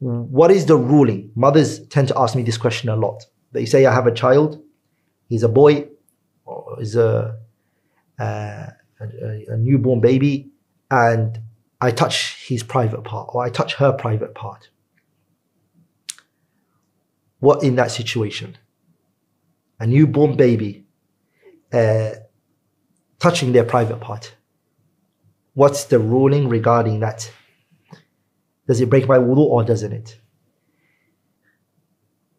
what is the ruling? Mothers tend to ask me this question a lot. They say, I have a child, he's a boy, or he's a newborn baby, and I touch his private part, or I touch her private part. What in that situation? A newborn baby touching their private part. What's the ruling regarding that? Does it break my wudu or doesn't it?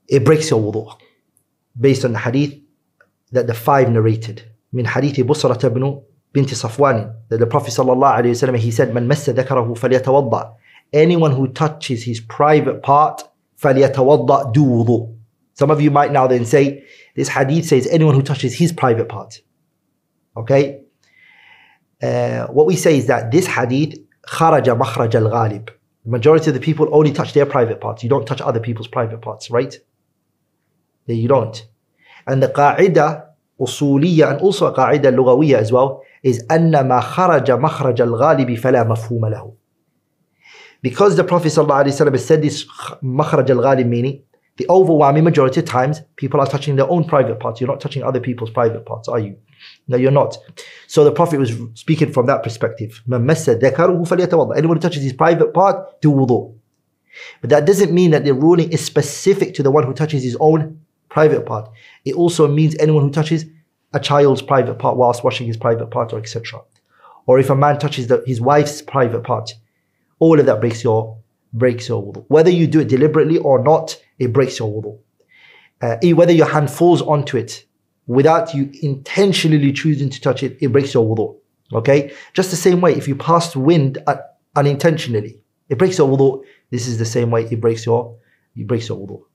It breaks your wudu, based on the hadith that the five narrated. Min hadithi Busrat ibn binti Safwani, that the Prophet Sallallahu Alaihi Wasallam, he said, Man massa dhakarahu falyatawadda. Anyone who touches his private part, falyatawadda, do wudu. Some of you might now then say, this hadith says anyone who touches his private part. Okay? What we say is that this hadith, kharaja makhraj al ghalib. The majority of the people only touch their private parts. You don't touch other people's private parts, right? You don't. And the qaida usooliyya, and also a qaida allugawiyya as well, is أَنَّمَا خَرَجَ مَخْرَجَ الْغَالِبِ فَلَا مَفْهُومَ لَهُ. Because the Prophet ﷺ said this مَخْرَجَ الْغَالِبِ, meaning the overwhelming majority of times people are touching their own private parts. You're not touching other people's private parts, are you? No, you're not. So the Prophet was speaking from that perspective. مَنْ مَسَّ ذَكَرُهُ فَلْيَتَوَضَّأ. Anyone who touches his private part, do wudu. But that doesn't mean that the ruling is specific to the one who touches his own private part. It also means anyone who touches a child's private part whilst washing his private part, or etc. Or if a man touches his wife's private part, all of that breaks your wudu. Whether you do it deliberately or not, it breaks your wudu. Whether your hand falls onto it without you intentionally choosing to touch it, it breaks your wudu. Okay? Just the same way, if you passed wind unintentionally, it breaks your wudu. This is the same way, it breaks your wudu.